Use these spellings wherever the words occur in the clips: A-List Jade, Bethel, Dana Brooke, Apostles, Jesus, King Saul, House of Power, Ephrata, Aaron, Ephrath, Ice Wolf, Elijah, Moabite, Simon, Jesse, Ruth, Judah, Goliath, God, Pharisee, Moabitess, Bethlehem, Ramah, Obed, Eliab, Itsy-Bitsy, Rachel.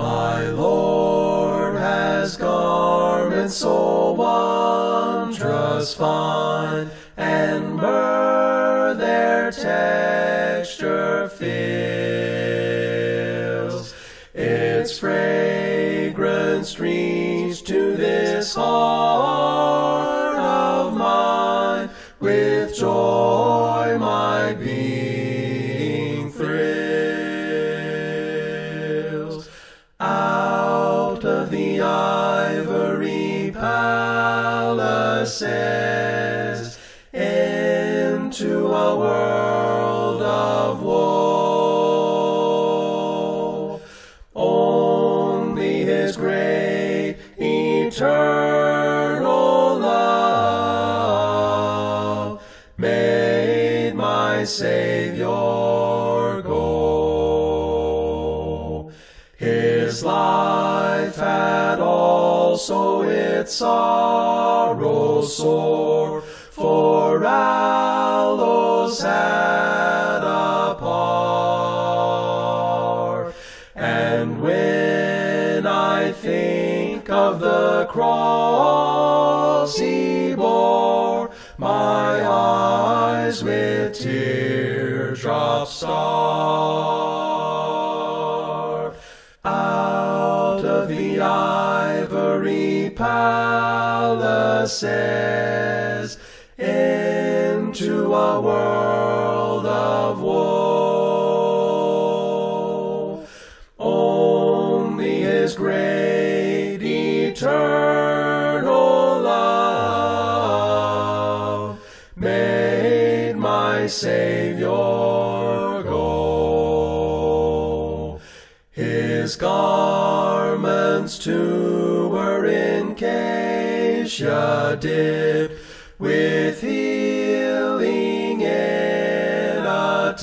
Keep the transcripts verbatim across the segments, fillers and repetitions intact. My Lord has garments so wondrous fine, and myrrh their texture fills. Its fragrance reaches to this heart of mine, with joy my being thrills. Out of the ivory palaces, into a world of woe, only his great eternal love made my Savior go. His life had also its sorrow sore, for aloes had a part. And when I think of the cross he bore, my eyes with teardrops star. Out of the ivory palaces, into a world of woe, only his great eternal love made my Savior go. His garments too were in cassia dipped, with healing in a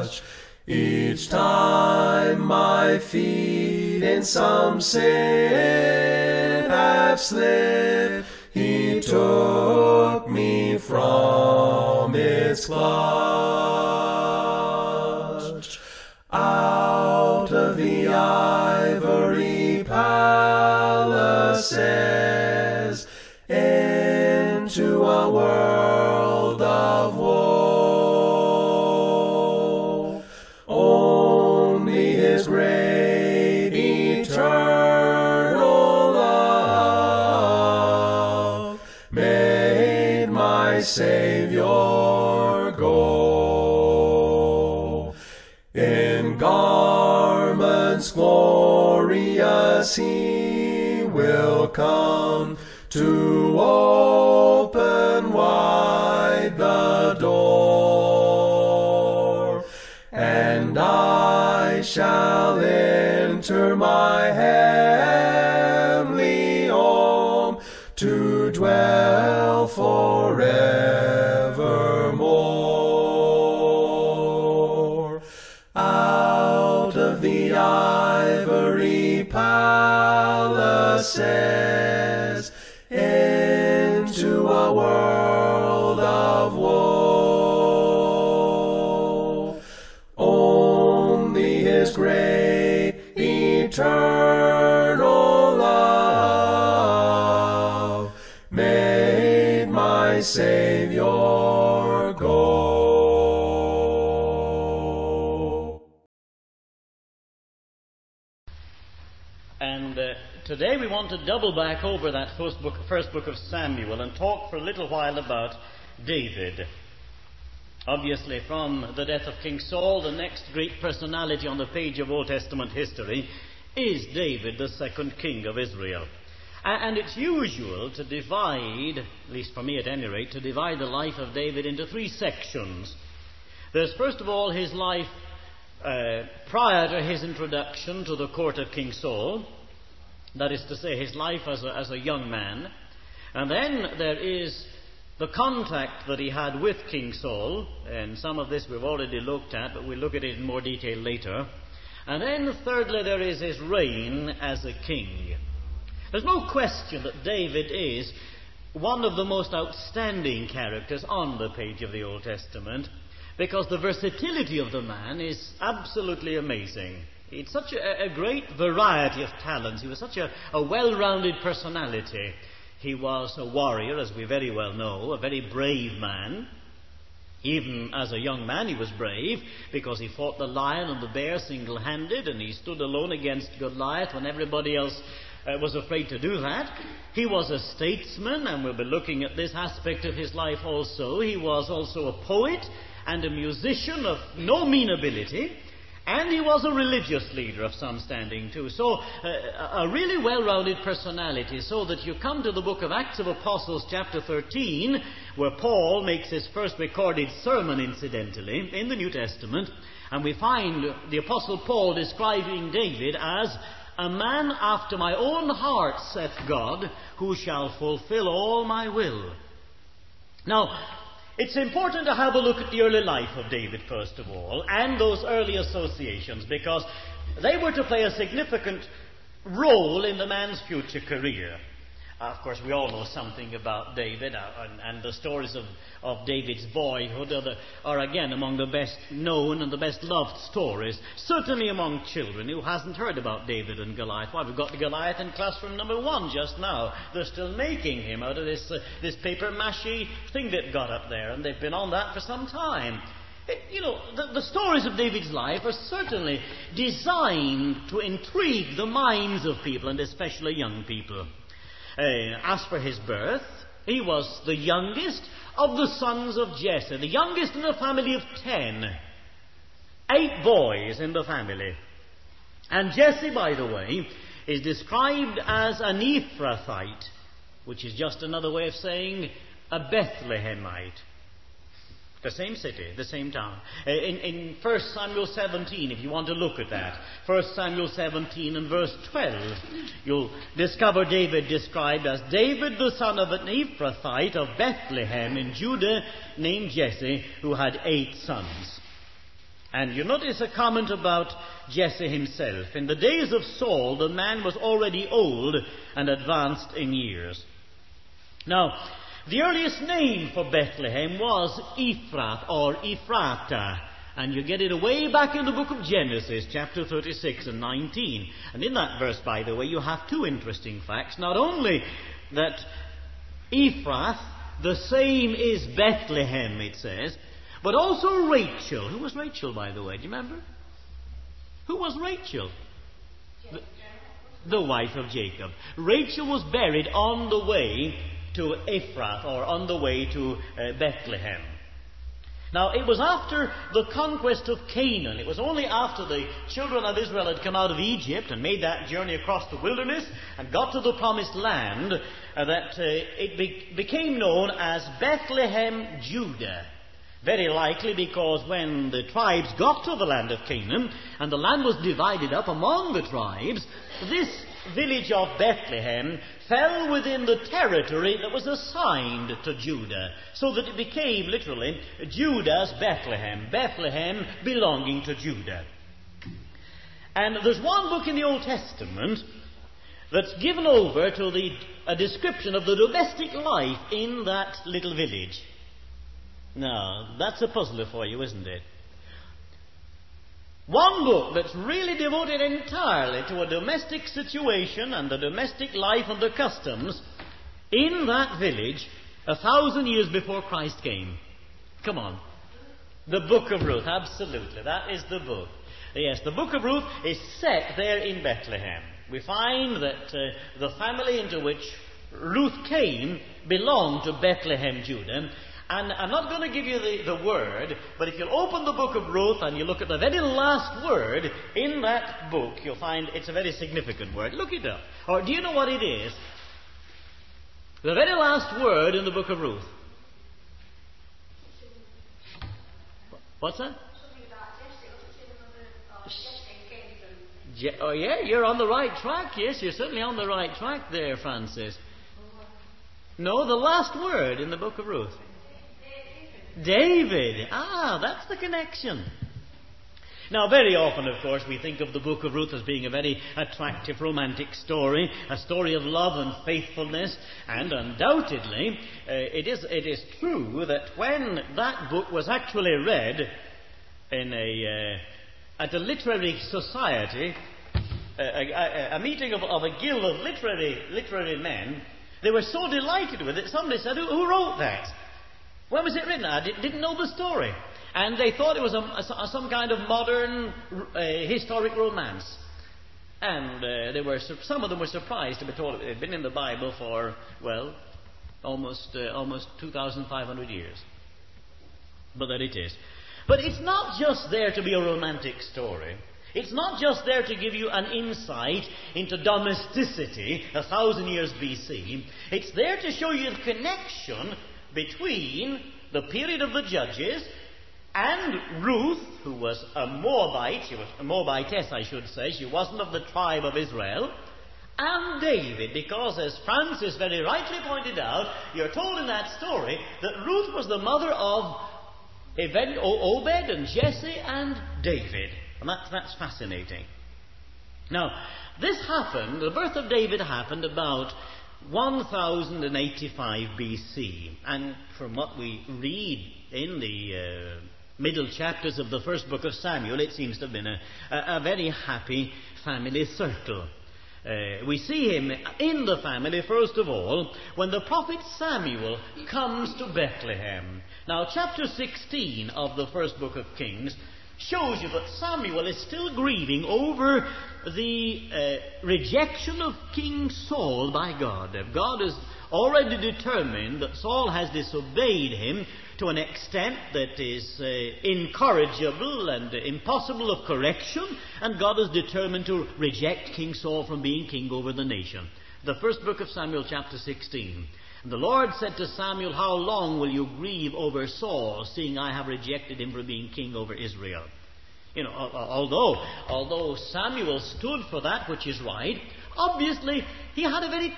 touch. Each time my feet in some sin have slid, he took me from its clutch. Out of the ivory palaces, into a world of woe, only his great eternal love made my Savior go. In garments glorious he will come, to open wide the door, and I shall enter my heavenly home to dwell forevermore. Out of the ivory palaces, into a world of woe, only his great eternal love made my Savior go. And uh, today we want to double back over that first book, first book of Samuel, and talk for a little while about David. Obviously, from the death of King Saul, the next great personality on the page of Old Testament history is David, the second king of Israel. And it's usual to divide, at least for me at any rate, to divide the life of David into three sections. There's first of all his life uh, prior to his introduction to the court of King Saul. That is to say, his life as a, as a young man. And then there is the contact that he had with King Saul. And some of this we've already looked at, but we'll look at it in more detail later. And then, thirdly, there is his reign as a king. There's no question that David is one of the most outstanding characters on the page of the Old Testament, because the versatility of the man is absolutely amazing. He had such a, a great variety of talents. He was such a, a well-rounded personality. He was a warrior, as we very well know, a very brave man. Even as a young man he was brave, because he fought the lion and the bear single-handed, and he stood alone against Goliath when everybody else uh, was afraid to do that. He was a statesman, and we'll be looking at this aspect of his life also. He was also a poet and a musician of no mean ability, and he was a religious leader of some standing too. So uh, a really well-rounded personality, so that you come to the book of Acts of Apostles chapter thirteen, where Paul makes his first recorded sermon, incidentally, in the New Testament, and we find the Apostle Paul describing David as a man after my own heart, saith God, who shall fulfill all my will. Now, it's important to have a look at the early life of David, first of all, and those early associations, because they were to play a significant role in the man's future career. Uh, of course, we all know something about David, uh, and, and the stories of, of David's boyhood are, the, are again among the best known and the best loved stories, certainly among children. Who hasn't heard about David and Goliath? Why, we've got the Goliath in classroom number one just now. They're still making him out of this, uh, this papier-mâché thing that got up there, and they've been on that for some time. It, you know, the, the stories of David's life are certainly designed to intrigue the minds of people, and especially young people. Uh, as for his birth, he was the youngest of the sons of Jesse, the youngest in a family of ten. Eight boys in the family. And Jesse, by the way, is described as an Ephrathite, which is just another way of saying a Bethlehemite. The same city, the same town. In, in First Samuel seventeen, if you want to look at that, First Samuel seventeen and verse twelve, you'll discover David described as David, the son of an Ephrathite of Bethlehem in Judah, named Jesse, who had eight sons. And you notice a comment about Jesse himself. In the days of Saul, the man was already old and advanced in years. Now, the earliest name for Bethlehem was Ephrath or Ephrata, and you get it way back in the book of Genesis, chapter thirty-six and nineteen. And in that verse, by the way, you have two interesting facts. Not only that Ephrath, the same is Bethlehem, it says, but also Rachel. Who was Rachel, by the way? Do you remember? Who was Rachel? The, the wife of Jacob. Rachel was buried on the way to Ephrath, or on the way to uh, Bethlehem. Now, it was after the conquest of Canaan. It was only after the children of Israel had come out of Egypt and made that journey across the wilderness and got to the promised land uh, that uh, it be- became known as Bethlehem, Judah. Very likely because when the tribes got to the land of Canaan and the land was divided up among the tribes, this village of Bethlehem fell within the territory that was assigned to Judah, so that it became literally Judah's Bethlehem, Bethlehem belonging to Judah. And there's one book in the Old Testament that's given over to the, a description of the domestic life in that little village. Now, that's a puzzler for you, isn't it? One book that's really devoted entirely to a domestic situation and the domestic life and the customs in that village a thousand years before Christ came. Come on. The book of Ruth, absolutely. That is the book. Yes, the book of Ruth is set there in Bethlehem. We find that uh, the family into which Ruth came belonged to Bethlehem, Judah. And I'm not going to give you the, the word, but if you'll open the book of Ruth and you look at the very last word in that book, you'll find it's a very significant word. Look it up. Or do you know what it is? The very last word in the book of Ruth. What's that? Je- oh, yeah, you're on the right track. Yes, you're certainly on the right track there, Francis. No, the last word in the book of Ruth. David. Ah, that's the connection. Now, very often, of course, we think of the book of Ruth as being a very attractive, romantic story, a story of love and faithfulness, and undoubtedly, uh, it is, it is true that when that book was actually read in a, at a literary society, a, a, a meeting of, of a guild of literary, literary men. They were so delighted with it, somebody said, who, who wrote that? When was it written? I did, didn't know the story. And they thought it was a, a, some kind of modern uh, historic romance. And uh, they were, some of them were surprised to be told it had been in the Bible for, well, almost, uh, almost two thousand five hundred years. But there it is. But it's not just there to be a romantic story. It's not just there to give you an insight into domesticity a thousand years B C. It's there to show you the connection between the period of the Judges and Ruth, who was a Moabite, she was a Moabitess, I should say, she wasn't of the tribe of Israel, and David, because as Francis very rightly pointed out, you're told in that story that Ruth was the mother of Obed and Jesse and David. And that, that's fascinating. Now, this happened, the birth of David happened about one thousand eighty-five B C, and from what we read in the uh, middle chapters of the first book of Samuel, it seems to have been a, a, a very happy family circle. Uh, we see him in the family, first of all, when the prophet Samuel comes to Bethlehem. Now, chapter sixteen of the first book of Kings shows you that Samuel is still grieving over the uh, rejection of King Saul by God. God has already determined that Saul has disobeyed him to an extent that is uh, incorrigible and impossible of correction, and God is determined to reject King Saul from being king over the nation. The first book of Samuel, chapter sixteen. And the Lord said to Samuel, how long will you grieve over Saul, seeing I have rejected him from being king over Israel? You know, although, although Samuel stood for that which is right, obviously he had a very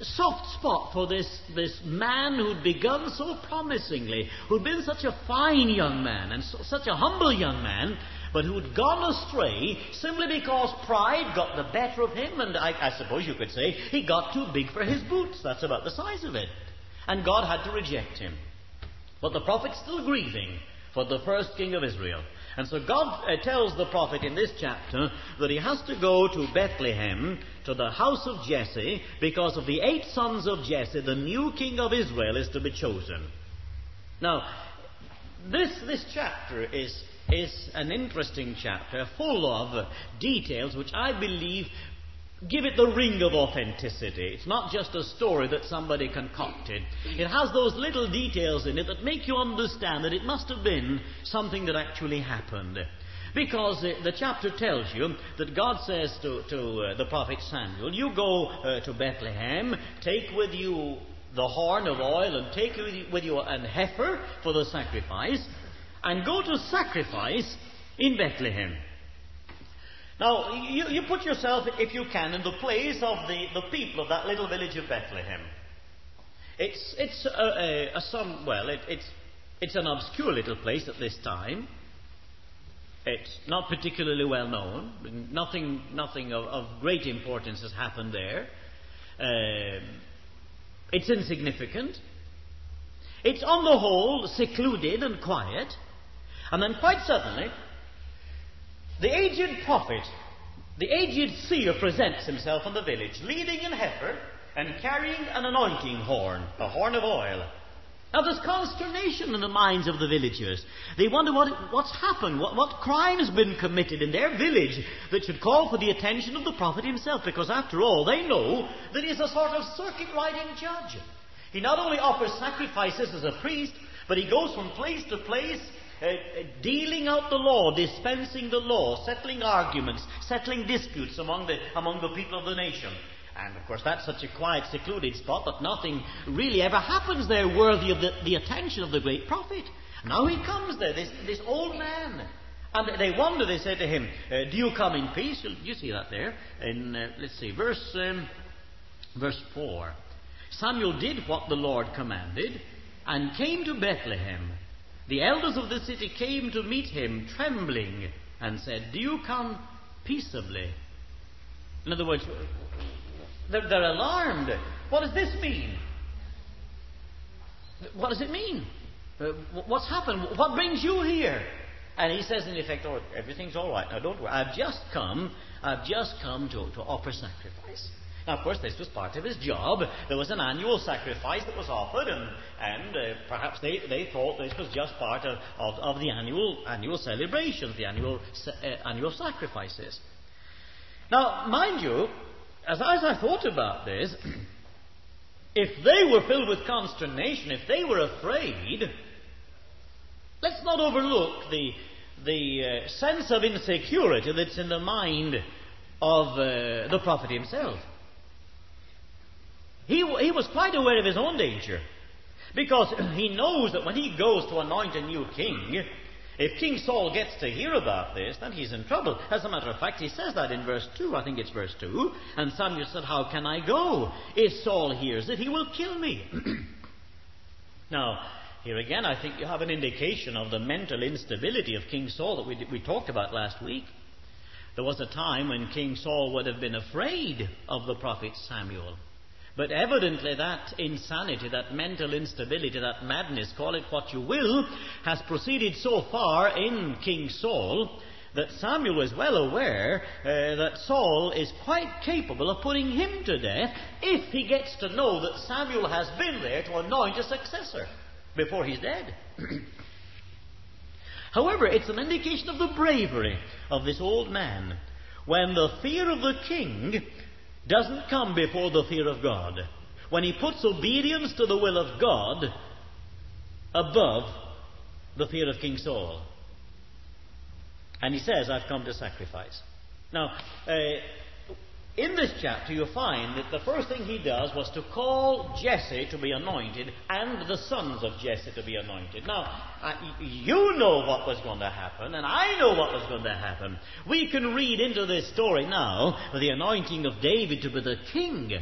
soft spot for this, this man who'd begun so promisingly, who'd been such a fine young man and so, such a humble young man, but who'd gone astray simply because pride got the better of him, and I, I suppose you could say he got too big for his boots. That's about the size of it. And God had to reject him. But the prophet's still grieving for the first king of Israel. And so God uh, tells the prophet in this chapter that he has to go to Bethlehem, to the house of Jesse, because of the eight sons of Jesse, the new king of Israel is to be chosen. Now, this, this chapter is, is an interesting chapter, full of details which I believe give it the ring of authenticity. It's not just a story that somebody concocted. It has those little details in it that make you understand that it must have been something that actually happened. Because the chapter tells you that God says to, to the prophet Samuel, you go uh, to Bethlehem, take with you the horn of oil and take with you an heifer for the sacrifice, and go to sacrifice in Bethlehem. Now, you, you put yourself, if you can, in the place of the, the people of that little village of Bethlehem. It's, it's a, a, a some, well, it, it's, it's an obscure little place at this time. It's not particularly well known. Nothing, nothing of, of great importance has happened there. Uh, it's insignificant. It's on the whole secluded and quiet. And then quite suddenly, the aged prophet, the aged seer presents himself in the village, leading an heifer and carrying an anointing horn, a horn of oil. Now there's consternation in the minds of the villagers. They wonder what, what's happened, what, what crime has been committed in their village that should call for the attention of the prophet himself, because after all they know that he's a sort of circuit-riding judge. He not only offers sacrifices as a priest, but he goes from place to place, Uh, dealing out the law, dispensing the law, settling arguments, settling disputes among the, among the people of the nation. And of course that's such a quiet, secluded spot that nothing really ever happens there worthy of the, the attention of the great prophet. Now he comes there, this, this old man. And they wonder, they say to him, uh, do you come in peace? You, you see that there in, uh, let's see, verse, um, verse four. Samuel did what the Lord commanded and came to Bethlehem. The elders of the city came to meet him, trembling, and said, do you come peaceably? In other words, they're, they're alarmed. What does this mean? What does it mean? What's happened? What brings you here? And he says in effect, oh, everything's all right. Now, don't worry. I've just come. I've just come to, to offer sacrifice. Now, of course, this was part of his job. There was an annual sacrifice that was offered, and, and uh, perhaps they, they thought this was just part of, of, of the annual annual celebrations, the annual uh, annual sacrifices. Now, mind you, as, as I thought about this, if they were filled with consternation, if they were afraid, let's not overlook the, the uh, sense of insecurity that's in the mind of uh, the prophet himself. He, he was quite aware of his own danger, because he knows that when he goes to anoint a new king, if King Saul gets to hear about this, then he's in trouble. As a matter of fact, he says that in verse two. I think it's verse two. And Samuel said, how can I go? If Saul hears it, he will kill me. Now, here again, I think you have an indication of the mental instability of King Saul that we, we talked about last week. There was a time when King Saul would have been afraid of the prophet Samuel. But evidently that insanity, that mental instability, that madness, call it what you will, has proceeded so far in King Saul that Samuel is well aware uh, that Saul is quite capable of putting him to death if he gets to know that Samuel has been there to anoint a successor before he's dead. However, it's an indication of the bravery of this old man when the fear of the king doesn't come before the fear of God. When he puts obedience to the will of God above the fear of King Saul. And he says, I've come to sacrifice. Now, uh, in this chapter you find that the first thing he does was to call Jesse to be anointed and the sons of Jesse to be anointed. Now, I, you know what was going to happen, and I know what was going to happen. We can read into this story now the anointing of David to be the king.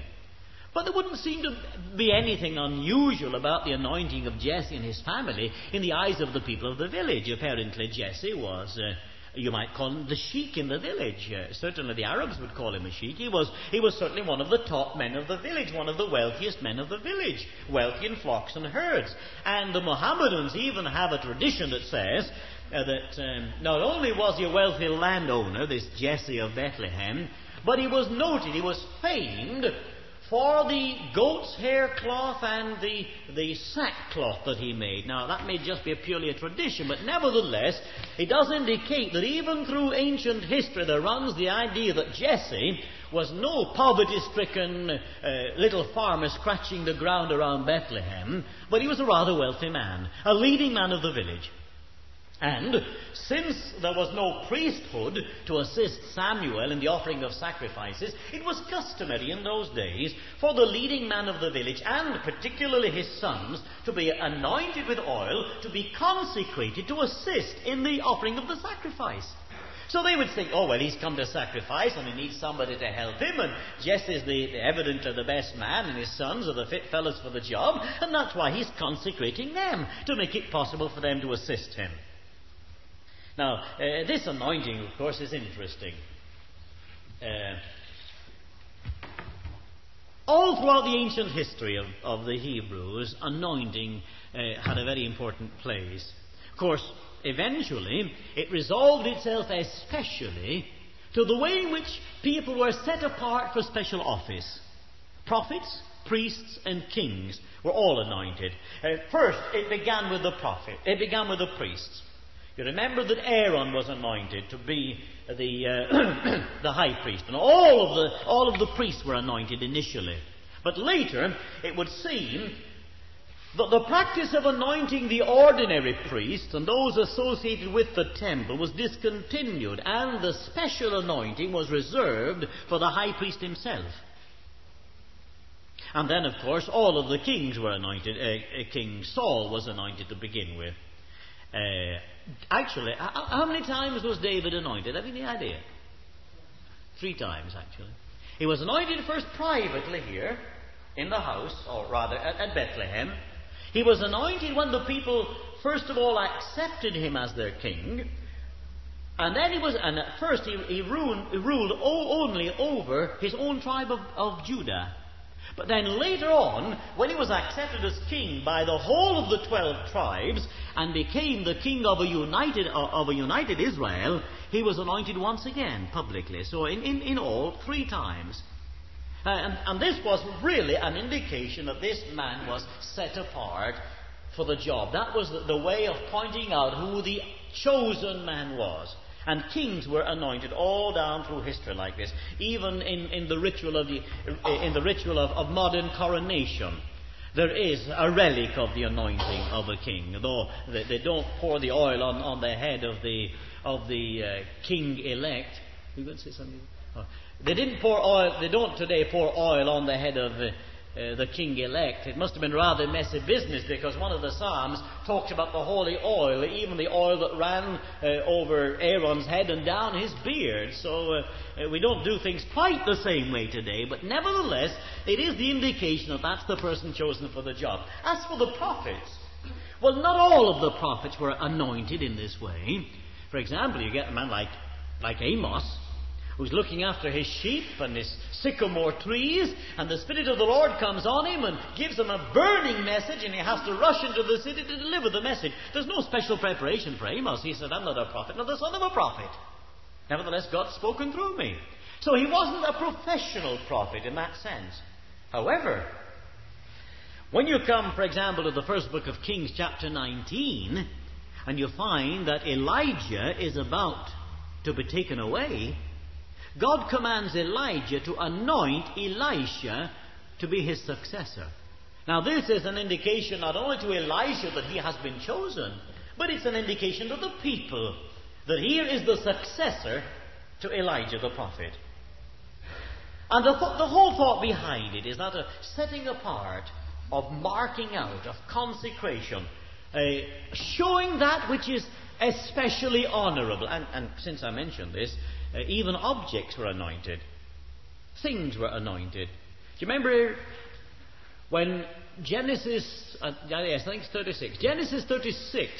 But there wouldn't seem to be anything unusual about the anointing of Jesse and his family in the eyes of the people of the village. Apparently Jesse was... Uh, You might call him the sheik in the village. Uh, certainly the Arabs would call him a sheik. He was, he was certainly one of the top men of the village, one of the wealthiest men of the village, wealthy in flocks and herds. And the Mohammedans even have a tradition that says uh, that um, not only was he a wealthy landowner, this Jesse of Bethlehem, but he was noted, he was famed for the goat's hair cloth and the, the sackcloth that he made. Now, that may just be purely a tradition, but nevertheless, it does indicate that even through ancient history there runs the idea that Jesse was no poverty-stricken uh, little farmer scratching the ground around Bethlehem, but he was a rather wealthy man, a leading man of the village. And since there was no priesthood to assist Samuel in the offering of sacrifices, it was customary in those days for the leading man of the village, and particularly his sons, to be anointed with oil, to be consecrated to assist in the offering of the sacrifice. So they would think, oh, well, he's come to sacrifice and he needs somebody to help him, and Jesse's the, the evidently the best man, and his sons are the fit fellows for the job, and that's why he's consecrating them, to make it possible for them to assist him. Now, uh, this anointing, of course, is interesting. Uh, all throughout the ancient history of, of the Hebrews, anointing uh, had a very important place. Of course, eventually, it resolved itself especially to the way in which people were set apart for special office. Prophets, priests and kings were all anointed. Uh, first, it began with the prophet. It began with the priests. You remember that Aaron was anointed to be the, uh, the high priest. And all of, the, all of the priests were anointed initially. But later, it would seem that the practice of anointing the ordinary priests and those associated with the temple was discontinued. And the special anointing was reserved for the high priest himself. And then, of course, all of the kings were anointed. Uh, King Saul was anointed to begin with. Uh, actually, how, how many times was David anointed? Have you any idea? Three times, actually. He was anointed first privately here, in the house, or rather at, at Bethlehem. He was anointed when the people, first of all, accepted him as their king. And then he was, and at first he, he, ruined, he ruled all, only over his own tribe of, of Judah. But then later on, when he was accepted as king by the whole of the twelve tribes and became the king of a united, of a united Israel, he was anointed once again publicly. So in, in, in all, three times. Uh, and, and this was really an indication that this man was set apart for the job. That was the, the way of pointing out who the chosen man was. And kings were anointed all down through history like this, even in, in the ritual of the in the ritual of, of modern coronation. There is a relic of the anointing of a king, though they, they don't pour the oil on, on the head of the of the uh, king elect. You going to say something? Oh. They didn't pour oil. They don't today pour oil on the head of uh, uh, the king elect. It must have been rather messy business, because one of the Psalms talks about the holy oil, even the oil that ran uh, over Aaron's head and down his beard. So uh, we don't do things quite the same way today. But nevertheless, it is the indication that that's the person chosen for the job. As for the prophets, well, not all of the prophets were anointed in this way. For example, you get a man like like Amos, who's looking after his sheep and his sycamore trees, and the Spirit of the Lord comes on him and gives him a burning message, and he has to rush into the city to deliver the message. There's no special preparation for Amos. He said, I'm not a prophet, not the son of a prophet. Nevertheless, God's spoken through me. So he wasn't a professional prophet in that sense. However, when you come, for example, to the first book of Kings, chapter nineteen, and you find that Elijah is about to be taken away, God commands Elijah to anoint Elisha to be his successor. Now this is an indication not only to Elisha that he has been chosen, but it's an indication to the people that here is the successor to Elijah the prophet. And the, th- the whole thought behind it is that a setting apart, of marking out, of consecration, a showing that which is especially honourable. And, and since I mentioned this, Uh, even objects were anointed. Things were anointed. Do you remember when Genesis, uh, yes, I think it's thirty-six. Genesis thirty-six,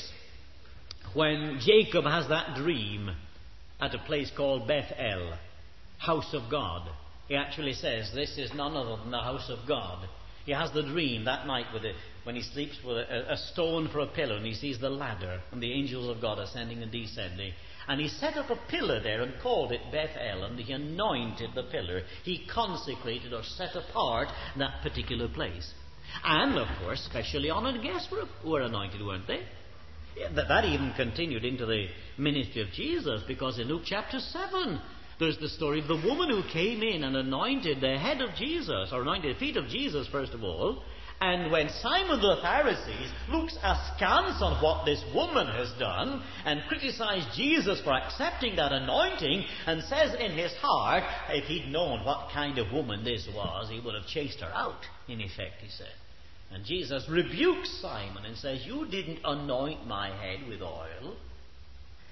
when Jacob has that dream at a place called Bethel, house of God. He actually says, this is none other than the house of God. He has the dream that night with it, when he sleeps with a, a stone for a pillow, and he sees the ladder and the angels of God ascending and descending. And he set up a pillar there and called it Bethel, and he anointed the pillar. He consecrated or set apart that particular place. And, of course, specially honoured guests were, were anointed, weren't they? Yeah, that, that even continued into the ministry of Jesus, because in Luke chapter seven, there's the story of the woman who came in and anointed the head of Jesus, or anointed the feet of Jesus, first of all. And when Simon the Pharisee looks askance on what this woman has done and criticizes Jesus for accepting that anointing, and says in his heart, if he'd known what kind of woman this was, he would have chased her out, in effect, he said. And Jesus rebukes Simon and says, you didn't anoint my head with oil.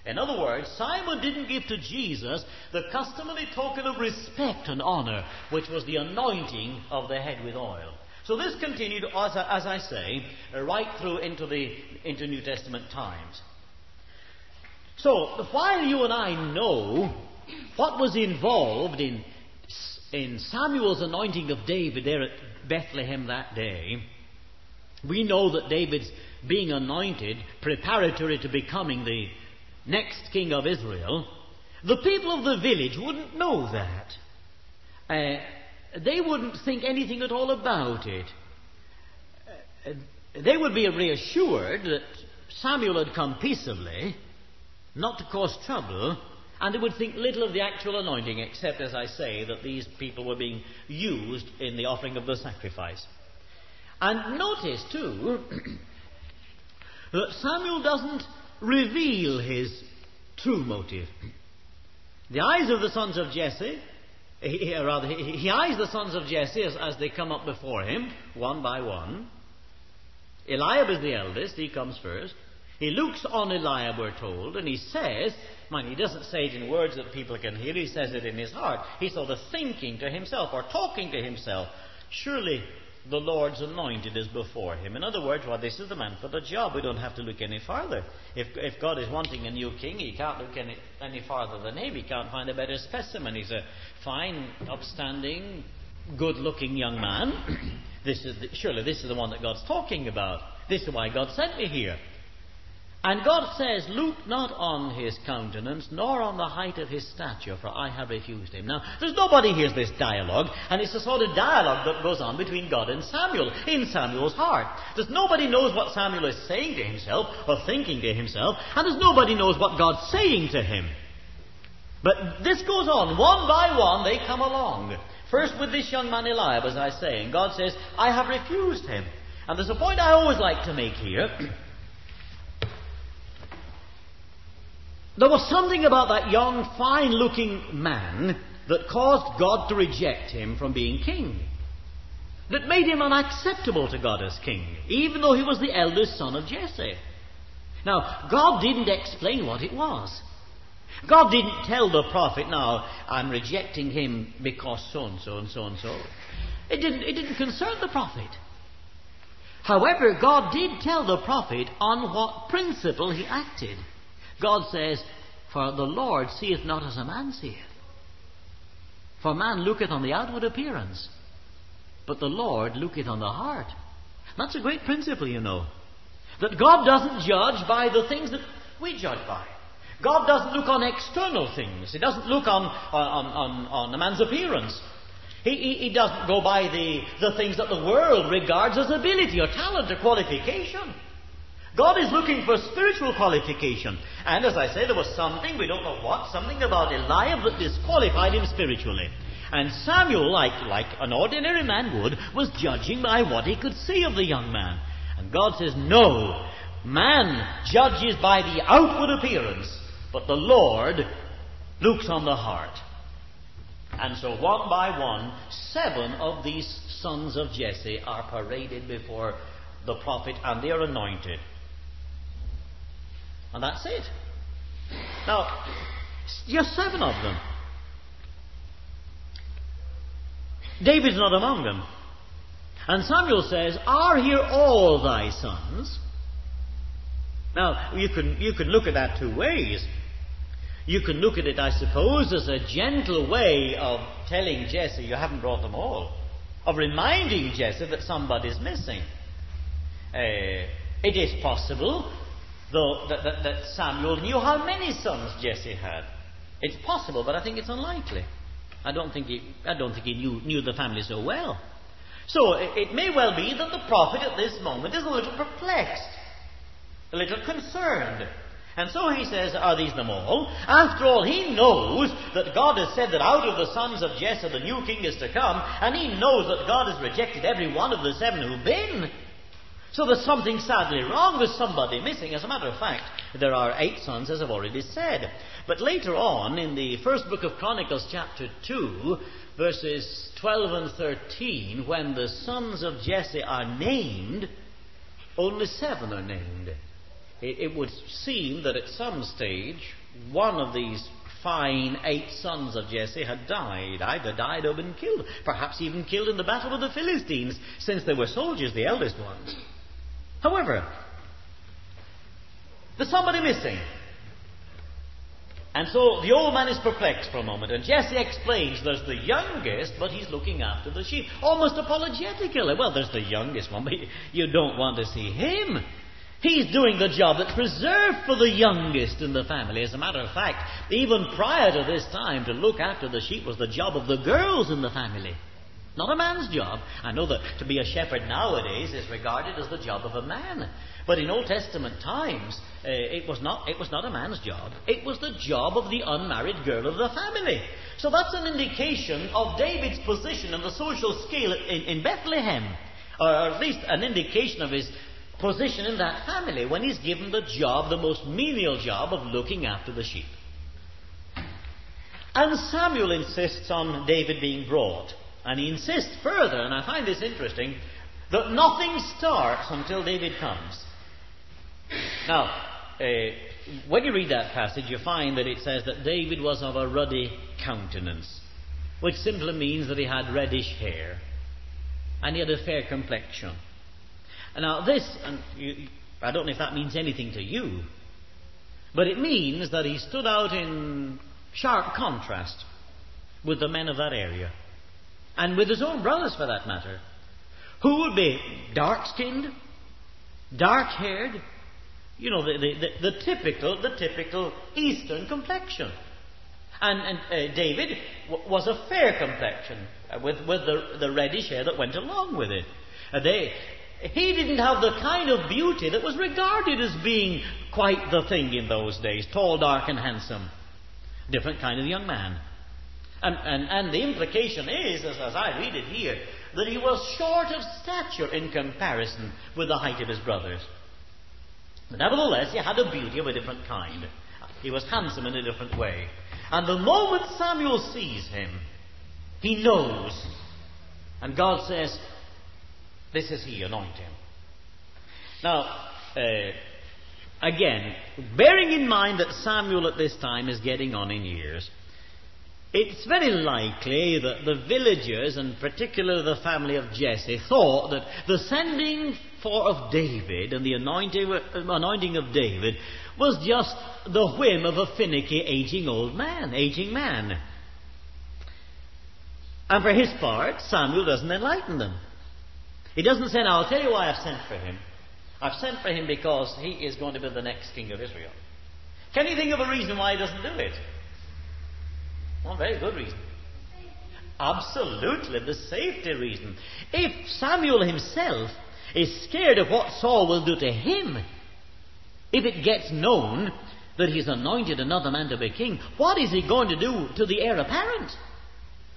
In other words, Simon didn't give to Jesus the customary token of respect and honor, which was the anointing of the head with oil. So this continued, as I, as I say, uh, right through into the into New Testament times. So, while you and I know what was involved in, in Samuel's anointing of David there at Bethlehem that day, we know that David's being anointed, preparatory to becoming the next king of Israel, the people of the village wouldn't know that. Uh, They wouldn't think anything at all about it. Uh, they would be reassured that Samuel had come peaceably, not to cause trouble, and they would think little of the actual anointing, except, as I say, that these people were being used in the offering of the sacrifice. And notice, too, that Samuel doesn't reveal his true motive. The eyes of the sons of Jesse... He, rather, he, he eyes the sons of Jesse as, as they come up before him, one by one. Eliab is the eldest, he comes first. He looks on Eliab, we're told, and he says, mind, he doesn't say it in words that people can hear, he says it in his heart. He's sort of thinking to himself, or talking to himself. Surely the Lord's anointed is before him. In other words, well, this is the man for the job. We don't have to look any farther. If, if God is wanting a new king, he can't look any, any farther than him. He can't find a better specimen. He's a fine, upstanding, good-looking young man. This is the, surely this is the one that God's talking about. This is why God sent me here. And God says, look not on his countenance, nor on the height of his stature, for I have refused him. Now, there's nobody hears this dialogue, and it's the sort of dialogue that goes on between God and Samuel, in Samuel's heart. There's nobody knows what Samuel is saying to himself, or thinking to himself, and there's nobody knows what God's saying to him. But this goes on, one by one they come along. First with this young man Eliab, as I say, and God says, I have refused him. And there's a point I always like to make here. There was something about that young, fine-looking man that caused God to reject him from being king, that made him unacceptable to God as king, even though he was the eldest son of Jesse. Now, God didn't explain what it was. God didn't tell the prophet, now, I'm rejecting him because so-and-so and so-and-so. It didn't, it didn't concern the prophet. However, God did tell the prophet on what principle he acted. God says, for the Lord seeth not as a man seeth. For man looketh on the outward appearance, but the Lord looketh on the heart. That's a great principle, you know. That God doesn't judge by the things that we judge by. God doesn't look on external things. He doesn't look on, on, on, on a man's appearance. He, he, he doesn't go by the, the things that the world regards as ability or talent or qualification. God is looking for spiritual qualification. And as I say, there was something, we don't know what, something about Eliab that disqualified him spiritually. And Samuel, like, like an ordinary man would, was judging by what he could see of the young man. And God says, no, man judges by the outward appearance, but the Lord looks on the heart. And so one by one, seven of these sons of Jesse are paraded before the prophet, and they are anointed. And that's it. Now, just seven of them. David's not among them. And Samuel says, are here all thy sons? Now, you can, you can look at that two ways. You can look at it, I suppose, as a gentle way of telling Jesse you haven't brought them all. Of reminding Jesse that somebody's missing. Uh, it is possible... Though that, that, that Samuel knew how many sons Jesse had. It's possible, but I think it's unlikely. I don't think he, I don't think he knew, knew the family so well. So it, it may well be that the prophet at this moment is a little perplexed, a little concerned. And so he says, are these them all? After all, he knows that God has said that out of the sons of Jesse the new king is to come, and he knows that God has rejected every one of the seven who've been. So there's something sadly wrong with somebody missing. As a matter of fact, there are eight sons, as I've already said. But later on, in the first book of Chronicles, chapter two, verses twelve and thirteen, when the sons of Jesse are named, only seven are named. It, it would seem that at some stage, one of these fine eight sons of Jesse had died, either died or been killed, perhaps even killed in the battle with the Philistines, since they were soldiers, the eldest ones. However, there's somebody missing. And so the old man is perplexed for a moment. And Jesse explains, there's the youngest, but he's looking after the sheep. Almost apologetically. Well, there's the youngest one, but you don't want to see him. He's doing the job that's reserved for the youngest in the family. As a matter of fact, even prior to this time, to look after the sheep was the job of the girls in the family. Not a man's job. I know that to be a shepherd nowadays is regarded as the job of a man. But in Old Testament times, uh, it was not, it was not a man's job. It was the job of the unmarried girl of the family. So that's an indication of David's position in the social scale in, in Bethlehem. Or at least an indication of his position in that family when he's given the job, the most menial job of looking after the sheep. And Samuel insists on David being brought. And he insists further, and I find this interesting, that nothing starts until David comes. Now, uh, when you read that passage, you find that it says that David was of a ruddy countenance, which simply means that he had reddish hair, and he had a fair complexion. Now, this, and you, I don't know if that means anything to you, but it means that he stood out in sharp contrast with the men of that area. and with his own brothers for that matter, who would be dark-skinned, dark-haired, you know, the, the, the, the typical the typical Eastern complexion. And, and uh, David w- was a fair complexion, uh, with, with the, the reddish hair that went along with it. Uh, they, he didn't have the kind of beauty that was regarded as being quite the thing in those days, tall, dark and handsome. Different kind of young man. And, and, and the implication is, as, as I read it here, that he was short of stature in comparison with the height of his brothers. But nevertheless, he had a beauty of a different kind. He was handsome in a different way. And the moment Samuel sees him, he knows. And God says, this is he, anoint him. Now, uh, again, bearing in mind that Samuel at this time is getting on in years, it's very likely that the villagers, and particularly the family of Jesse, thought that the sending for of David and the anointing, anointing of David was just the whim of a finicky, aging old man, aging man. And for his part, Samuel doesn't enlighten them. He doesn't say, now, I'll tell you why I've sent for him. I've sent for him because he is going to be the next king of Israel. Can you think of a reason why he doesn't do it? One very good reason. Absolutely, the safety reason. If Samuel himself is scared of what Saul will do to him, if it gets known that he's anointed another man to be king, what is he going to do to the heir apparent?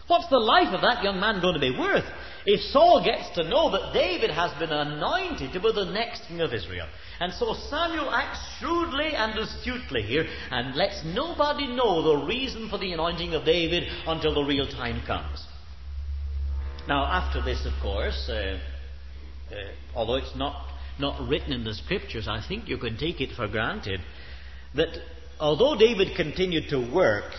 What's the life of that young man going to be worth if Saul gets to know that David has been anointed to be the next king of Israel? And so Samuel acts shrewdly and astutely here and lets nobody know the reason for the anointing of David until the real time comes. Now, after this, of course, uh, uh, although it's not, not written in the Scriptures, I think you can take it for granted that although David continued to work,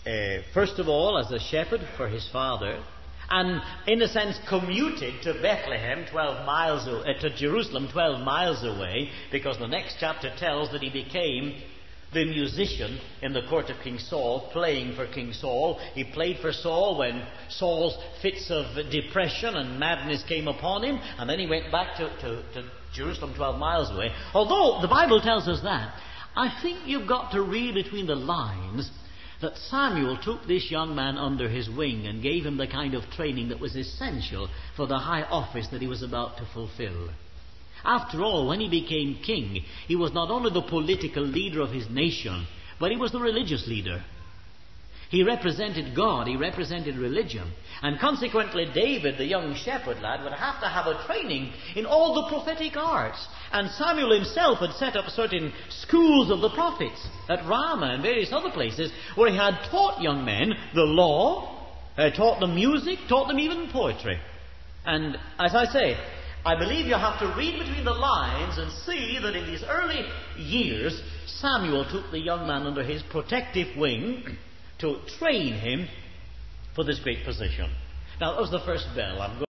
Uh, first of all, as a shepherd for his father, and in a sense commuted to Bethlehem, twelve miles away, uh, to Jerusalem, twelve miles away, because the next chapter tells that he became the musician in the court of King Saul, playing for King Saul. He played for Saul when Saul's fits of depression and madness came upon him, and then he went back to, to, to Jerusalem, twelve miles away. Although the Bible tells us that, I think you've got to read between the lines that Samuel took this young man under his wing and gave him the kind of training that was essential for the high office that he was about to fulfill. After all, when he became king, he was not only the political leader of his nation, but he was the religious leader. He represented God, he represented religion. And consequently, David, the young shepherd lad, would have to have a training in all the prophetic arts. And Samuel himself had set up certain schools of the prophets at Ramah and various other places where he had taught young men the law, uh, taught them music, taught them even poetry. And as I say, I believe you have to read between the lines and see that in these early years, Samuel took the young man under his protective wing to train him for this great position. Now, that was the first bell. I'm going.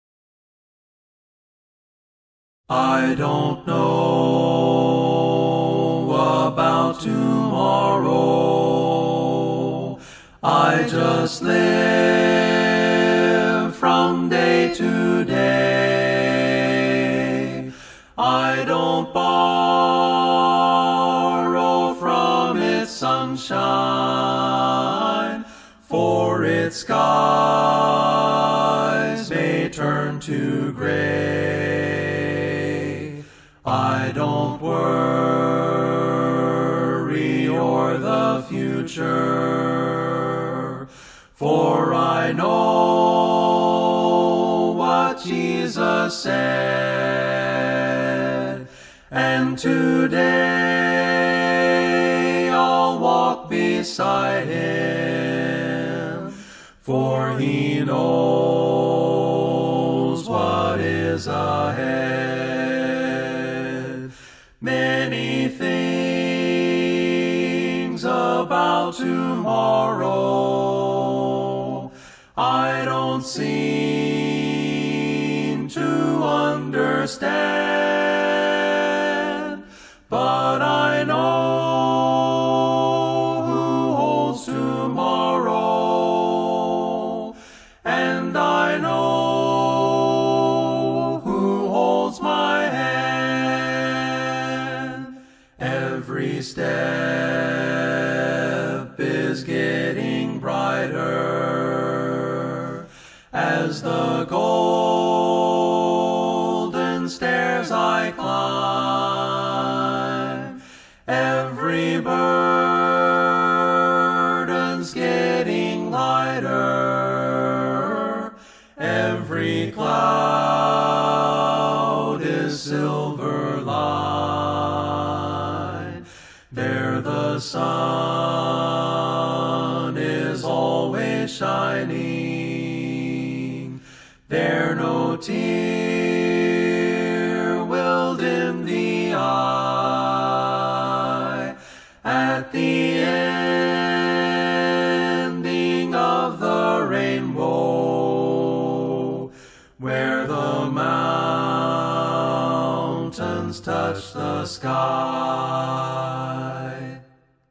I don't know about tomorrow. I just live from day to day. I don't borrow from its sunshine. Skies may turn to gray. I don't worry o'er the future, for I know what Jesus said, and today I'll walk beside him. For he knows what is ahead. Many things about tomorrow I don't seem to understand, but I know who holds tomorrow. And I every step is getting brighter as the golden stairs I climb. Every burden's getting lighter, every cloud is silver light. There the sun is always shining, there no tear will dim the eye. At the ending of the rainbow, where the mountains touch the sky,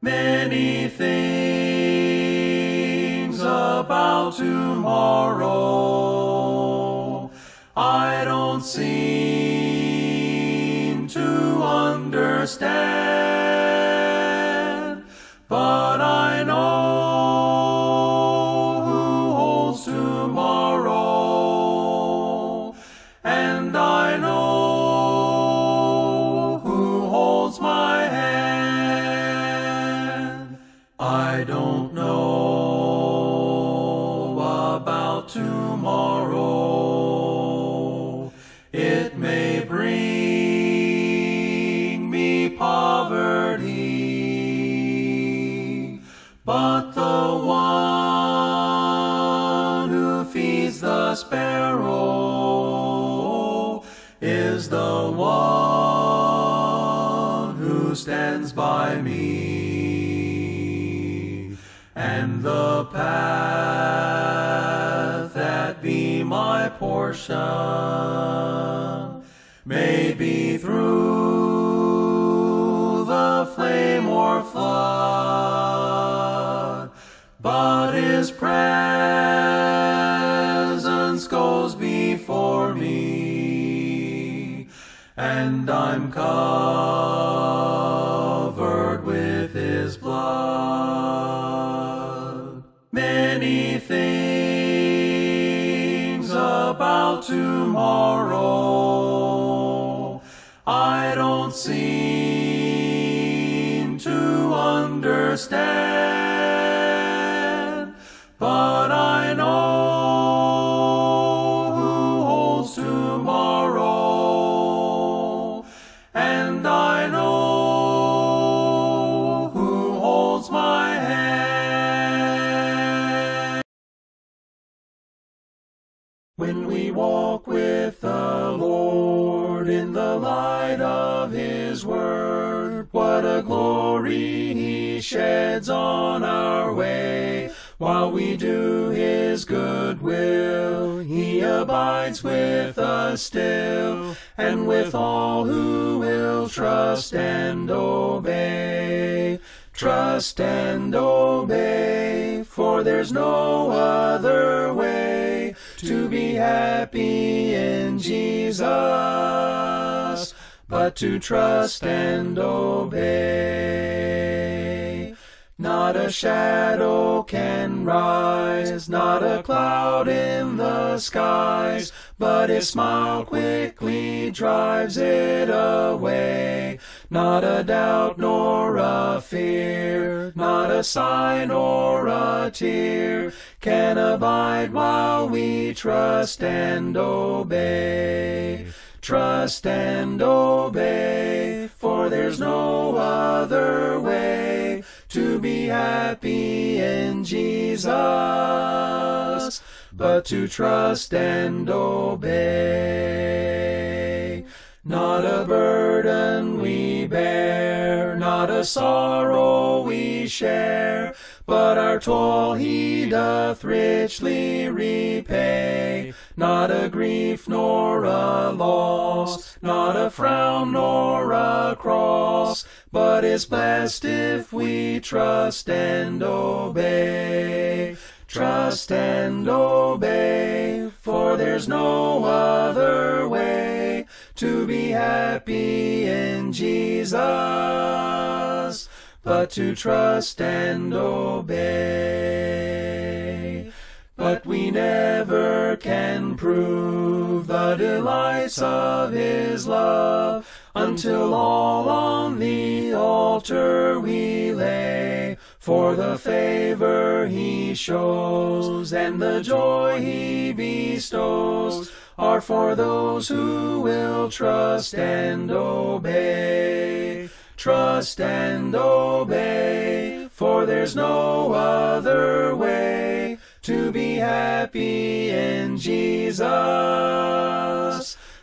many things about tomorrow I don't seem to understand, but I know who holds tomorrow, and I know who holds my hand. I don't know about tomorrow, it may bring me poverty, but the one who feeds the sparrow is the one who stands by me, and the path that be my portion may be through the flame or flood, but his presence goes before me, and I'm covered with his blood. Many things about tomorrow I don't seem to understand, but I know who holds tomorrow, and I know who holds my hand. When we walk with the Lord in the light of his word, what a glory he sheds on our way. While we do his good will, he abides with us still, and with all who will trust and obey. Trust and obey, for there's no other way to be happy in Jesus but to trust and obey. Not a shadow can rise, not a cloud in the skies, but his smile quickly drives it away. Not a doubt nor a fear, not a sigh nor a tear can abide while we trust and obey. Trust and obey, for there's no other way to be happy in Jesus but to trust and obey. Not a burden we bear, not a sorrow we share, but our toil he doth richly repay. Not a grief nor a loss, not a frown nor a cross, but is blessed if we trust and obey. Trust and obey, for there's no other way to be happy in Jesus, but to trust and obey. But we never can prove the delights of His love until all on the altar we lay. For the favor He shows and the joy He bestows are for those who will trust and obey. Trust and obey, for there's no other way to be happy in Jesus,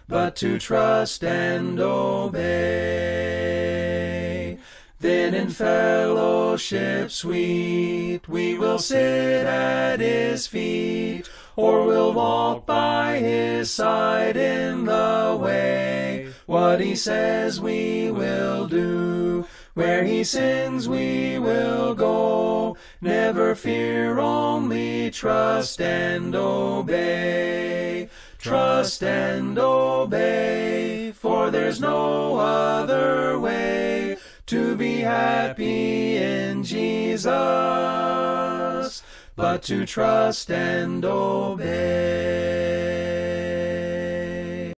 but to trust and obey. Then in fellowship sweet we will sit at His feet, or we'll walk by His side in the way. What He says we will do, where He sends we will go. Never fear, only trust and obey. Trust and obey, for there's no other way to be happy in Jesus, but to trust and obey.